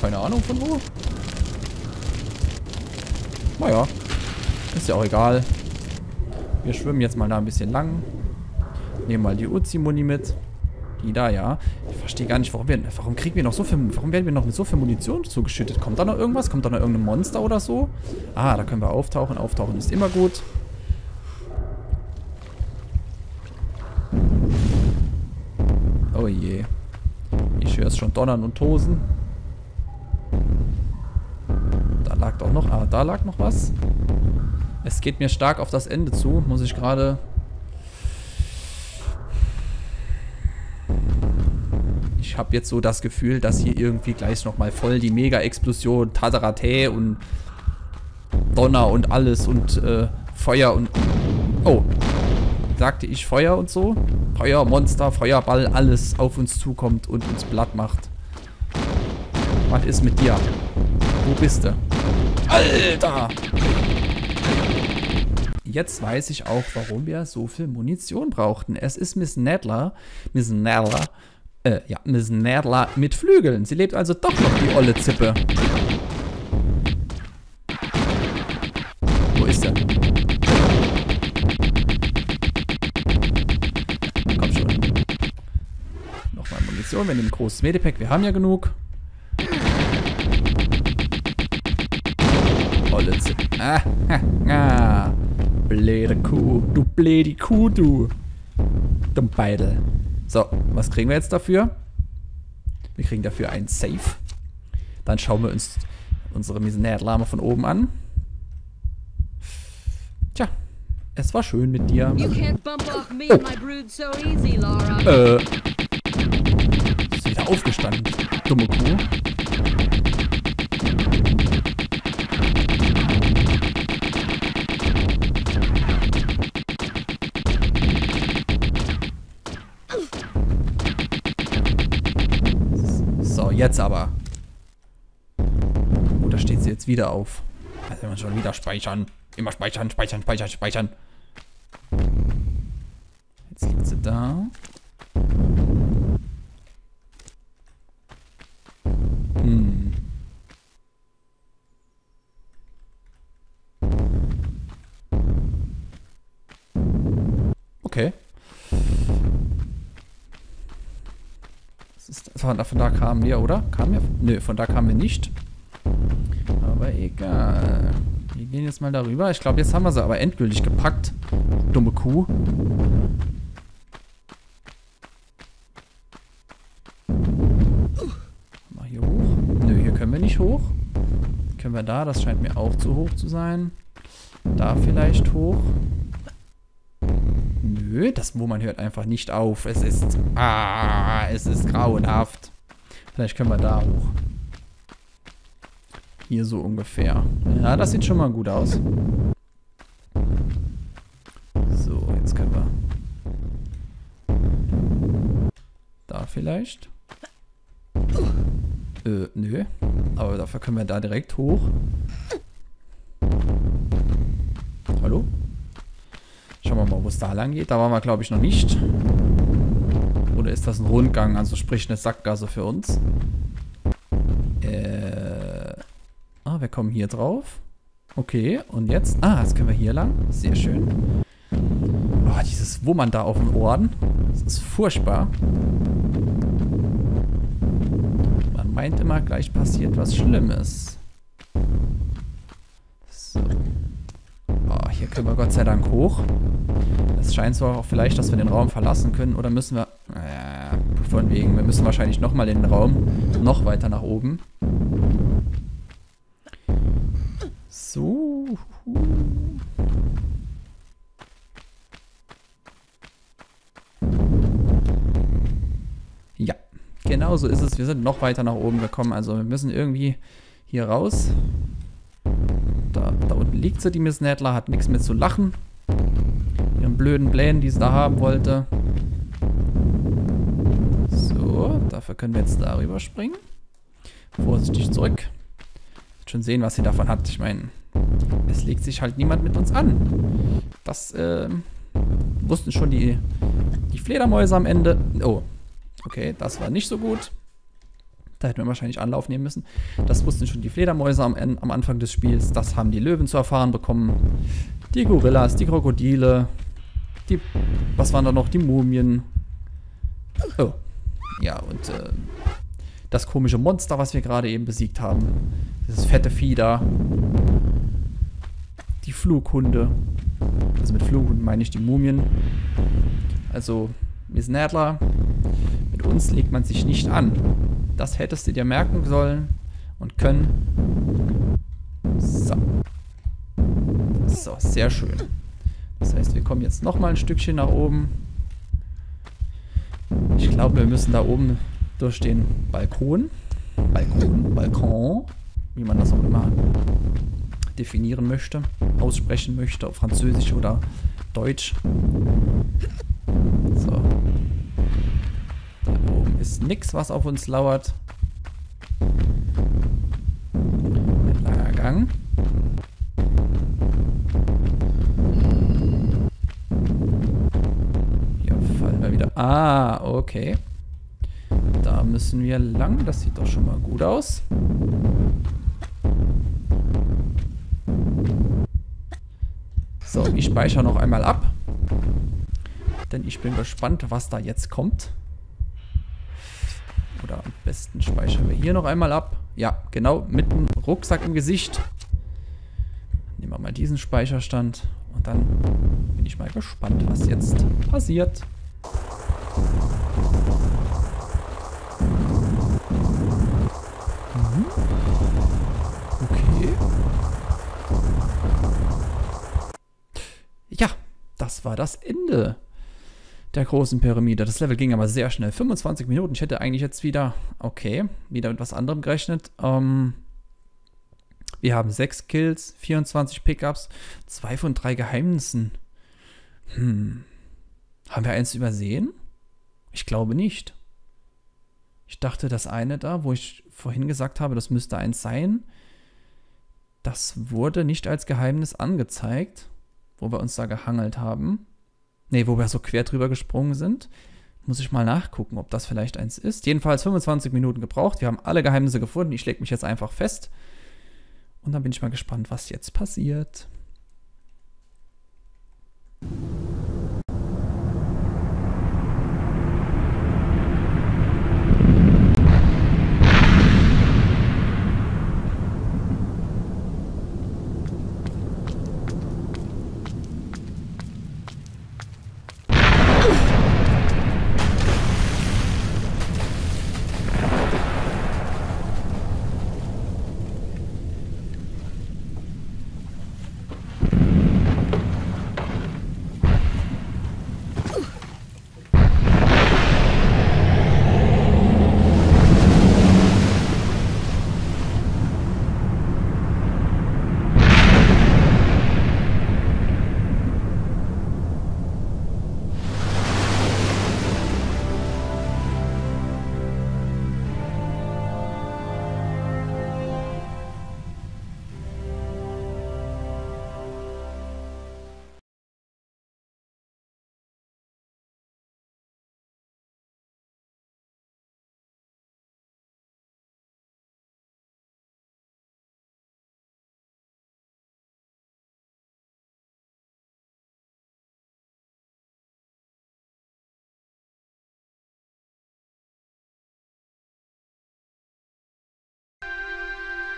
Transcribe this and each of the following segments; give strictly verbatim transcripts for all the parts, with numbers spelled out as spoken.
Keine Ahnung von wo. Naja. Ist ja auch egal. Wir schwimmen jetzt mal da ein bisschen lang. Nehmen mal die Uzi-Muni mit. Die da, ja. Ich verstehe gar nicht, warum wir. Warum kriegen wir noch so viel. Warum werden wir noch mit so viel Munition zugeschüttet? Kommt da noch irgendwas? Kommt da noch irgendein Monster oder so? Ah, da können wir auftauchen. Auftauchen ist immer gut. Oh je. Ich höre es schon donnern und tosen. Da lag doch noch. Ah, da lag noch was. Es geht mir stark auf das Ende zu, muss ich gerade. Ich habe jetzt so das Gefühl, dass hier irgendwie gleich nochmal voll die Mega-Explosion, Tatarate und Donner und alles und äh, Feuer und. Oh! Sagte ich Feuer und so. Feuermonster, Feuerball, alles auf uns zukommt und uns platt macht. Was ist mit dir? Wo bist du? Alter! Jetzt weiß ich auch, warum wir so viel Munition brauchten. Es ist Miss Natla. Miss Natla. Äh, ja, Miss Natla mit Flügeln. Sie lebt also doch noch, die olle Zippe. Wo ist er? Wir nehmen ein großes Medipack, wir haben ja genug. Olle Zippe. Ah, ah, ah. Blöde Kuh, du blöde Kuh, du. Dumm Beidel. So, was kriegen wir jetzt dafür? Wir kriegen dafür ein Safe. Dann schauen wir uns unsere Miss Natla mal von oben an. Tja, es war schön mit dir. Oh. Äh. Aufgestanden, dumme Kuh. So, jetzt aber. Oh, da steht sie jetzt wieder auf. Also man schon wieder speichern. Immer speichern, speichern, speichern, speichern. Jetzt liegt sie da. Okay. Das ist, von, da, von da kamen wir, oder? Kamen wir? Nö, von da kamen wir nicht. Aber egal. Wir gehen jetzt mal darüber. Ich glaube, jetzt haben wir sie aber endgültig gepackt. Dumme Kuh. Mal hier hoch. Nö, hier können wir nicht hoch. Können wir da? Das scheint mir auch zu hoch zu sein. Da vielleicht hoch. Das Murmeln hört einfach nicht auf. Es ist. Ah, es ist grauenhaft. Vielleicht können wir da hoch. Hier so ungefähr. Ja, das sieht schon mal gut aus. So, jetzt können wir. Da vielleicht. Äh, nö. Aber dafür können wir da direkt hoch. Hallo? Schauen wir mal, wo es da lang geht. Da waren wir, glaube ich, noch nicht. Oder ist das ein Rundgang? Also sprich eine Sackgasse für uns. Äh. Ah, wir kommen hier drauf. Okay, und jetzt? Ah, jetzt können wir hier lang. Sehr schön. Oh, dieses Wummern da auf den Ohren. Das ist furchtbar. Man meint immer, gleich passiert was Schlimmes. So. Oh, hier können wir Gott sei Dank hoch. Es scheint so auch vielleicht, dass wir den Raum verlassen können. Oder müssen wir... Äh, von wegen. Wir müssen wahrscheinlich nochmal den Raum noch weiter nach oben. So. Ja. Genau so ist es. Wir sind noch weiter nach oben gekommen. Also wir müssen irgendwie hier raus. Da, da unten liegt sie, die Miss Natla. Hat nichts mehr zu lachen. Ihren blöden Plänen, die sie da haben wollte. So, dafür können wir jetzt darüber springen. Vorsichtig zurück. Schon sehen, was sie davon hat. Ich meine, es legt sich halt niemand mit uns an. Das äh, wussten schon die, die Fledermäuse am Ende. Oh, okay, das war nicht so gut. Da hätten wir wahrscheinlich Anlauf nehmen müssen. Das wussten schon die Fledermäuse am, am Anfang des Spiels. Das haben die Löwen zu erfahren bekommen. Die Gorillas, die Krokodile, die... Was waren da noch? Die Mumien. Oh. Ja, und äh, das komische Monster, was wir gerade eben besiegt haben. Dieses fette Vieh da. Die Flughunde. Also mit Flughunden meine ich die Mumien. Also, Miss Natla, mit uns legt man sich nicht an. Das hättest du dir merken sollen und können. So. So, sehr schön. Das heißt, wir kommen jetzt nochmal ein Stückchen nach oben. Ich glaube, wir müssen da oben durch den Balkon. Balkon, Balkon, wie man das auch immer definieren möchte, aussprechen möchte, auf Französisch oder Deutsch. So. Da oben ist nichts, was auf uns lauert. Ein langer Gang. Hier fallen wir wieder. Ah, okay. Da müssen wir lang. Das sieht doch schon mal gut aus. So, ich speichere noch einmal ab. Denn ich bin gespannt, was da jetzt kommt. Oder am besten speichern wir hier noch einmal ab. Ja, genau, mit dem Rucksack im Gesicht. Nehmen wir mal diesen Speicherstand. Und dann bin ich mal gespannt, was jetzt passiert. Mhm. Okay. Ja, das war das Ende der großen Pyramide. Das Level ging aber sehr schnell. fünfundzwanzig Minuten. Ich hätte eigentlich jetzt wieder, okay, wieder mit was anderem gerechnet. Ähm, wir haben sechs Kills, vierundzwanzig Pickups, zwei von drei Geheimnissen. Hm. Haben wir eins übersehen? Ich glaube nicht. Ich dachte, das eine da, wo ich vorhin gesagt habe, das müsste eins sein, das wurde nicht als Geheimnis angezeigt, wo wir uns da gehangelt haben. Ne, wo wir so quer drüber gesprungen sind. Muss ich mal nachgucken, ob das vielleicht eins ist. Jedenfalls fünfundzwanzig Minuten gebraucht. Wir haben alle Geheimnisse gefunden. Ich lege mich jetzt einfach fest. Und dann bin ich mal gespannt, was jetzt passiert.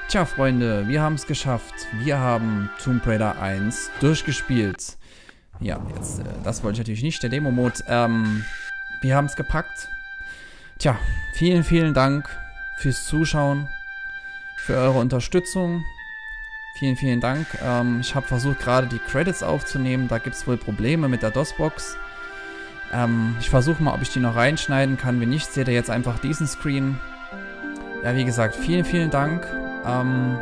Tja, Freunde, wir haben es geschafft. Wir haben Tomb Raider eins durchgespielt. Ja, jetzt, äh, das wollte ich natürlich nicht, der Demo-Mode. Ähm, wir haben es gepackt. Tja, vielen, vielen Dank fürs Zuschauen, für eure Unterstützung. Vielen, vielen Dank. Ähm, ich habe versucht, gerade die Credits aufzunehmen. Da gibt es wohl Probleme mit der DOS-Box. Ähm, ich versuche mal, ob ich die noch reinschneiden kann. Wenn nicht, seht ihr jetzt einfach diesen Screen. Ja, wie gesagt, vielen, vielen Dank. Ähm,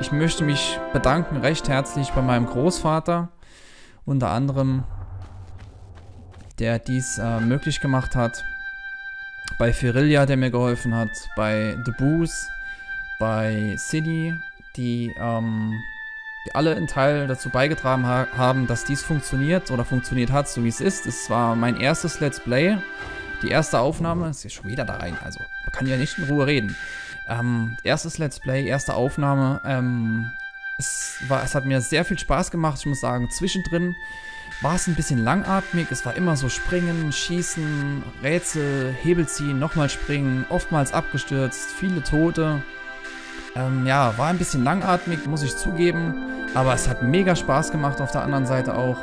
ich möchte mich bedanken recht herzlich bei meinem Großvater, unter anderem, der dies äh, möglich gemacht hat, bei Ferilla, der mir geholfen hat, bei The Boost, bei Cindy, die, ähm, die alle einen Teil dazu beigetragen ha haben, dass dies funktioniert oder funktioniert hat, so wie es ist. Es war mein erstes Let's Play, die erste Aufnahme, es ist schon wieder da rein, also kann ja nicht in Ruhe reden. Ähm, erstes Let's Play, erste Aufnahme. Ähm, es, war, es hat mir sehr viel Spaß gemacht. Ich muss sagen, zwischendrin war es ein bisschen langatmig. Es war immer so springen, schießen, Rätsel, Hebel ziehen, nochmal springen, oftmals abgestürzt, viele Tote. Ähm, ja, war ein bisschen langatmig, muss ich zugeben. Aber es hat mega Spaß gemacht auf der anderen Seite auch.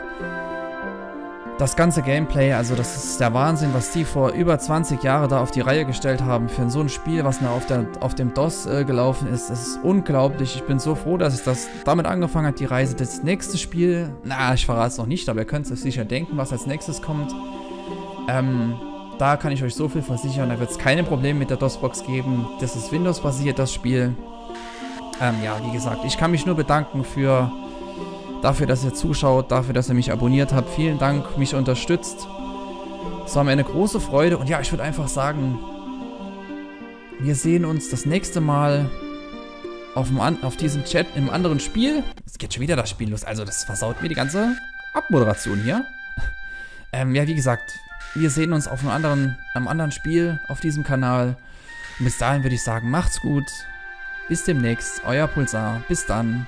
Das ganze Gameplay, also das ist der Wahnsinn, was die vor über zwanzig Jahren da auf die Reihe gestellt haben für so ein Spiel, was auf, der, auf dem DOS äh, gelaufen ist. Das ist unglaublich. Ich bin so froh, dass ich das damit angefangen habe, die Reise. Das nächste Spiel, na, ich verrate es noch nicht, aber ihr könnt es euch sicher denken, was als nächstes kommt. Ähm, da kann ich euch so viel versichern, da wird es keine Probleme mit der DOS-Box geben. Das ist Windows-basiert, das Spiel. Ähm, ja, wie gesagt, ich kann mich nur bedanken für... Dafür, dass ihr zuschaut, dafür, dass ihr mich abonniert habt. Vielen Dank, mich unterstützt. Es war mir eine große Freude. Und ja, ich würde einfach sagen, wir sehen uns das nächste Mal auf, dem An auf diesem Chat im anderen Spiel. Es geht schon wieder das Spiel los. Also das versaut mir die ganze Abmoderation hier. ähm, ja, wie gesagt, wir sehen uns auf einem anderen, einem anderen Spiel auf diesem Kanal. Und bis dahin würde ich sagen, macht's gut. Bis demnächst. Euer Pulsar. Bis dann.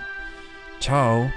Ciao.